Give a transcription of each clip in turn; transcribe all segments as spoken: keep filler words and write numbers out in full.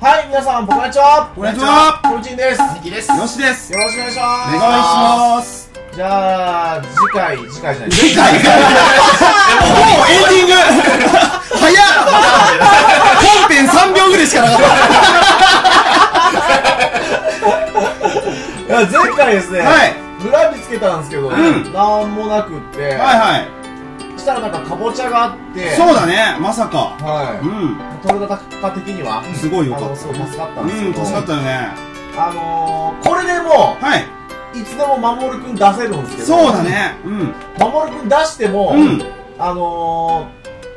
はい、皆さん、こんにちは。こんにちは。こんにちです。にきです。よしです。よろしくお願いします。お願いします。じゃあ、次回、次回じゃない。次回。もうエンディング。早っ。本編さんびょうぐらいしかなかった。前回ですね。はい。村見つけたんですけど、なんもなくって。はいはい。したらなんかカボチャがあって、そうだね、まさか、はい、うん、取れたか的にはすごいよかった、すごい助かったんですけど、うん、助かったよね。あのー、これでも、はい、いつでもまもるくん出せるんですけど、そうだね、うん、まもるくん出しても、うん、あの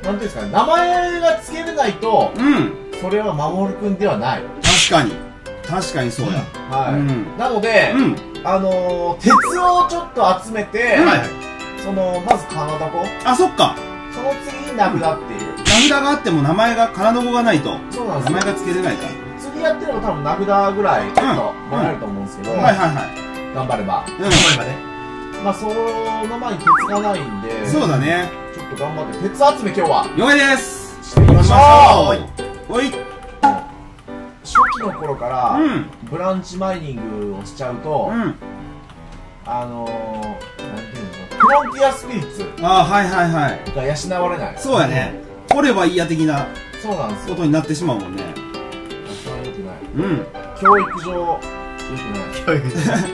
ー、なんていうんですかね、名前がつけれないと、うん、それはまもるくんではない。確かに確かにそうや、はい。なので、うん、あのー、鉄をちょっと集めて、うん、はい、そのまずカナダ語、あ、そっか、その次に名札っていう、名札があっても名前がカナダ語がないと、そうなんです、名前が付けれないから、次やってれば多分名札ぐらいちょっともらえると思うんですけど、はいはいはい、頑張れば、頑張ればね。まあその前に鉄がないんで、そうだね、ちょっと頑張って鉄集め今日は了解です、していきましょう。おい、初期の頃からブランチマイニングをしちゃうと、あのフロンティアスピリッツ、ああ、はいはいはい、が養われない、そうやね、掘ればいいや的なことになってしまうもんね。それはよくない、うん、教育上よくない、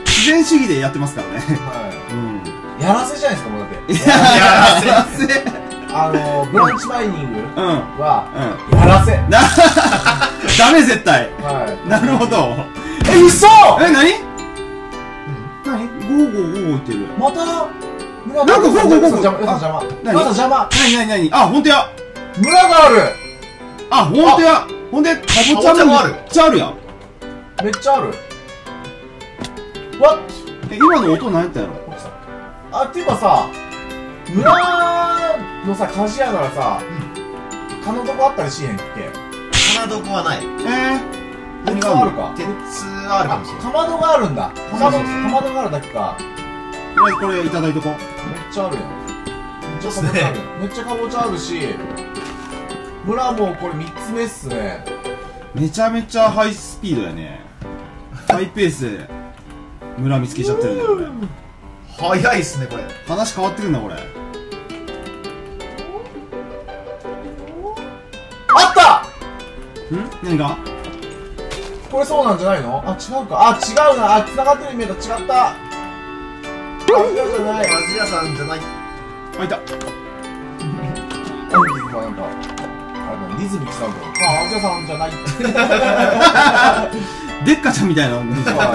自然主義でやってますからね、はい、うん、やらせじゃないですか、もうだってやらせ、あのブランチマイニングはやらせダメ絶対、はい、なるほど。え、嘘、え、何何、ゴーゴーゴーゴー言ってる、またなんかゴーゴーゴーゴー、邪魔、邪魔、なに邪魔、なになになに、あ、ほんとや、村がある、あ、ほんとや、ほんで、かぼちゃもめっちゃあるやん、めっちゃある、わっ、え、今の音何やったやろ。あ、っていうかさ、村のさ、鍛冶屋ならさ、かなどこあったりしへんっけ。かなどこはない。えー、何があるか。鉄あるかもしれない。かまどがあるんだ。かまど、かまどがあるだけか。とりあえずこれいただいとこ。めっちゃあるやん。めっちゃかぼちゃある。めっちゃかぼちゃあるし、村もこれみっつめっすね。めちゃめちゃハイスピードやね。ハイペースで村見つけちゃってるね、これ。早いっすね、これ。話変わってくんな、これ。あった!ん?何が?これそうなんじゃないの?あ、違うか。あ、違うな。あ、繋がってるイメージと違った。アジアじゃない、アジアさんじゃない。あ、いた。本日はなんか、あれ、リズミックさんだよ。あ、アジアさんじゃない。でっかちゃんみたいな。そ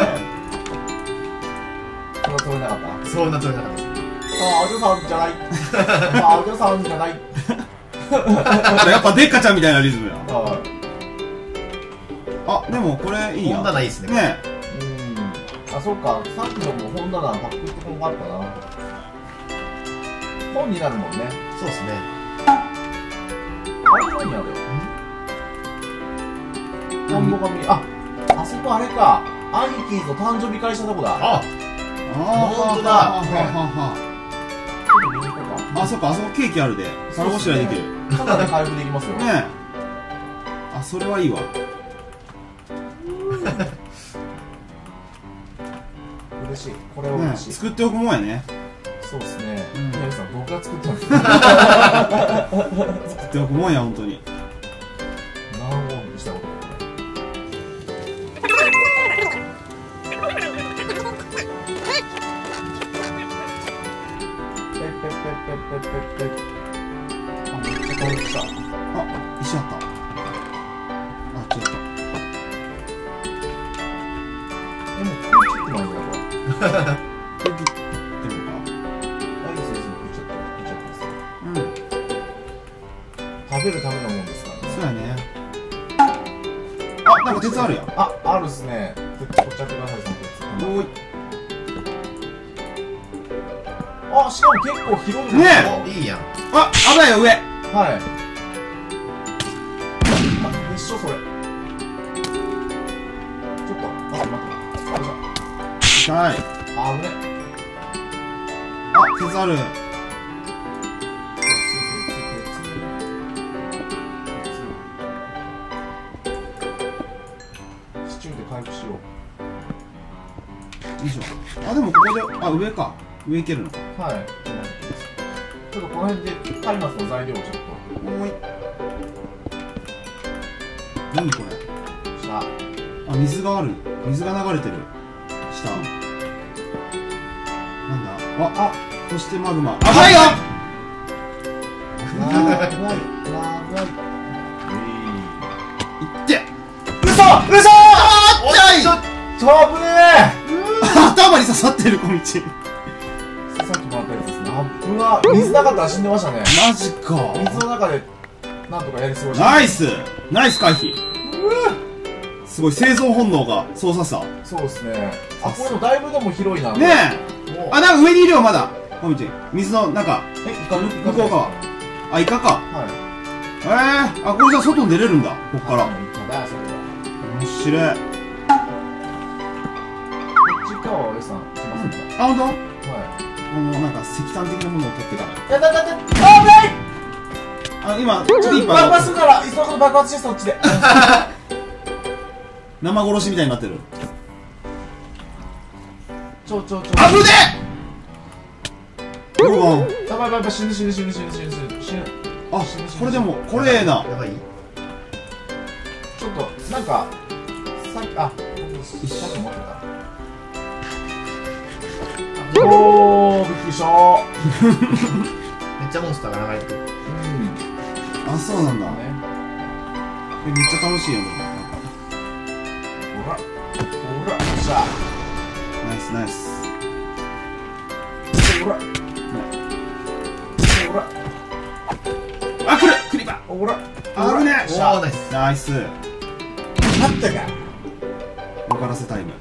んな取れなかった。そんな取れなかった。あ、アジアさんじゃない。あ、アジアさんじゃない。やっぱでっかちゃんみたいなリズムや。あ、でもこれいいや。本棚いいですね。ね。あ、そうか、さっきのも本棚パックって本があるかな。本になるもんね。そうですね。あれ本にあるよ。本の紙、あ、あそこあれか。アニキーズの誕生日会したとこだ。ああ、ほんとだ。あ、そうか、あそこケーキあるで。皿ごしらえできる。ただで回復できますよ。ねえ。あ、それはいいわ。嬉しい、これは嬉しい。作っておくもんやね。そうですね。皆さん僕が作ったんです。作っておくもんや本当に。何本にしたことない。ペッペッペッペッペッペッペッ。あ、めっちゃ倒れてきた。あ、石あった。これ切ってみるか。大丈夫です。切っちゃってます。うん。食べるためのもんですからね。そうやね。あ、なんか鉄あるやん。あ、あるっすね。鉄、こっちゃってください、その鉄。おーい。あ、しかも結構広いね。ね。いいやん。あ、危ないよ、上。はい。あ、一緒それ。ちょっと、待って待って。よいしょ。はい。あぶね。あ、鉄ある。鉄、鉄、鉄、鉄。回復しよう。よいしょ。あ、でもここで、あ、上か。上いけるのか。はい。ちょっとこの辺で、タイマスの材料をちょっと。おい。何これ。下。あ、水がある。水が流れてる。下。なんだ。あ、あ、そしてマグマ。あ、はいよ。やばい。やばい。いって。嘘。嘘。痛い。ちょっと危ねえ。頭に刺さってる小道。さっきもらったやつですね。うわ、水なかったら死んでましたね。マジか。水の中でなんとかやり過ごした。ナイスナイス回避。うすごい生存本能が操作さ。そうですね。あ、これもだいぶでも広いな。ねえ。あ、なんか上にいるよまだ。こみち水の中。え、イカ向こうか。あ、イカか。はい。ええ、あ、これじゃ外に出れるんだ。こっから。面白い。こっちからは俺さん来ませんか。あ、本当？はい。このなんか石炭的なものを取ってから。だだだだ。危ない。あ、今ちょっといっぱい。爆発するから、いっそのこと爆発してそっちで。生殺しみたいになってる。ちょちょちょ。危ねえ。ゴーン。やばいやばい、死ぬ死ぬ死ぬ死ぬ死ぬ死ぬ。あ、これでもこれな。やばい。ちょっとなんかさっきあ、一緒に持ってた。おお、びっくりしためっちゃモンスターが流れてる。うん、あ、そうなんだね。めっちゃ楽しいよね。ほらほら、よっしゃ、ナイスナイス。ほらほら、あ、来るクリバー。ほらあるね。おー、ナイスナイス。勝ったか。分からせタイム。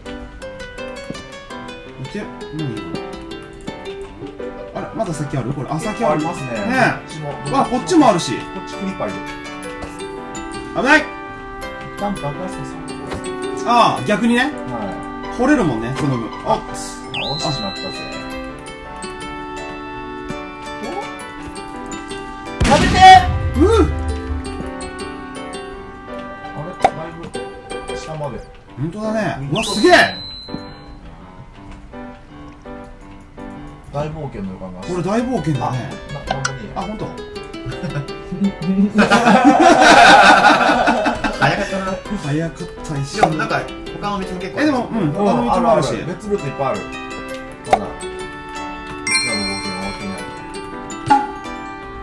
いけ、何今あれ、まだ先ある？これ、あ、先ありますね。ねえ。わ、こっちもあるし。こっちクリッパーいる。危ない！一旦爆発させる。ああ、逆にね。はい。掘れるもんね、その分。あ、落ちてしまったぜ。お？やめて！うぅ！あれ、だいぶ下まで。ほんとだね。うわ、すげえ！大冒険の予感が。これ大冒険だね。あ、本当。早かったな。早かった一瞬。なんか他の道も結構。え、でもうん、他の道もあるし。別ルートいっぱいある。まだ。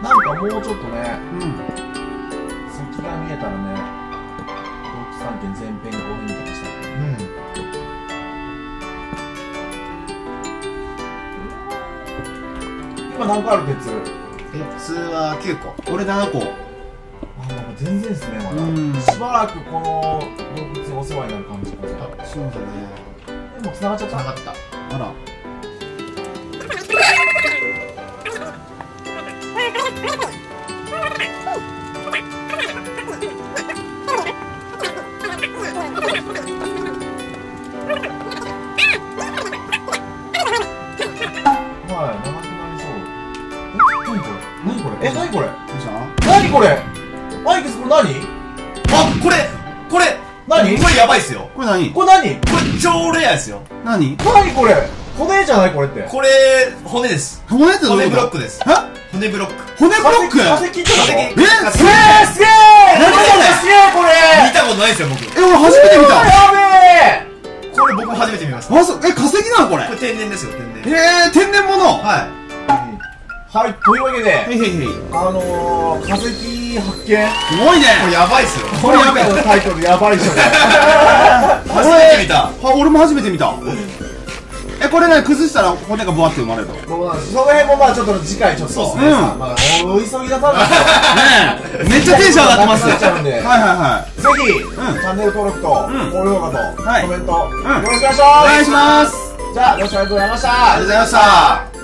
なんかもうちょっとね。先が見えたらね。三軒全編ごふんとかした。うん。今何個ある鉄？鉄はきゅうこ。俺ななこ。あ、なんか全然ですねまだ。しばらくこの動物にお世話になる感じ。そうだね。でも繋がっちゃった。繋がった。あら。え、なにこれ？なにこれ？マイクス、これなに？あ、これ、これ、なに？これやばいっすよ。これなに？これなに？これ超レアですよ。なに？なにこれ？骨じゃないこれって。これ、骨です。骨ってどういうこと？骨ブロックです。え？骨ブロック。骨ブロック？化石ってこと？え？すげえすげえ！何これ？すげえこれ！見たことないですよ、僕。え、俺初めて見た。やべえ！これ僕初めて見ました。あ、そう、え、化石なのこれ？これ天然ですよ、天然。えー、天然物！はい。はい、というわけで、あのー、化石発見すごいね。これやばいっすよ。これやばい。タイトルやばいっしょ。初めて見た。あ、俺も初めて見た。え、これね、崩したら骨がぶわって生まれるの。その辺もまあちょっと次回ちょっと。そうですね。お急ぎ出さんですよ。ねえ。めっちゃテンション上がってます。はいはいはい。ぜひ、チャンネル登録と、高評価と、コメント、よろしくお願いします。お願いします。じゃあ、ご視聴ありがとうございました。ありがとうございました。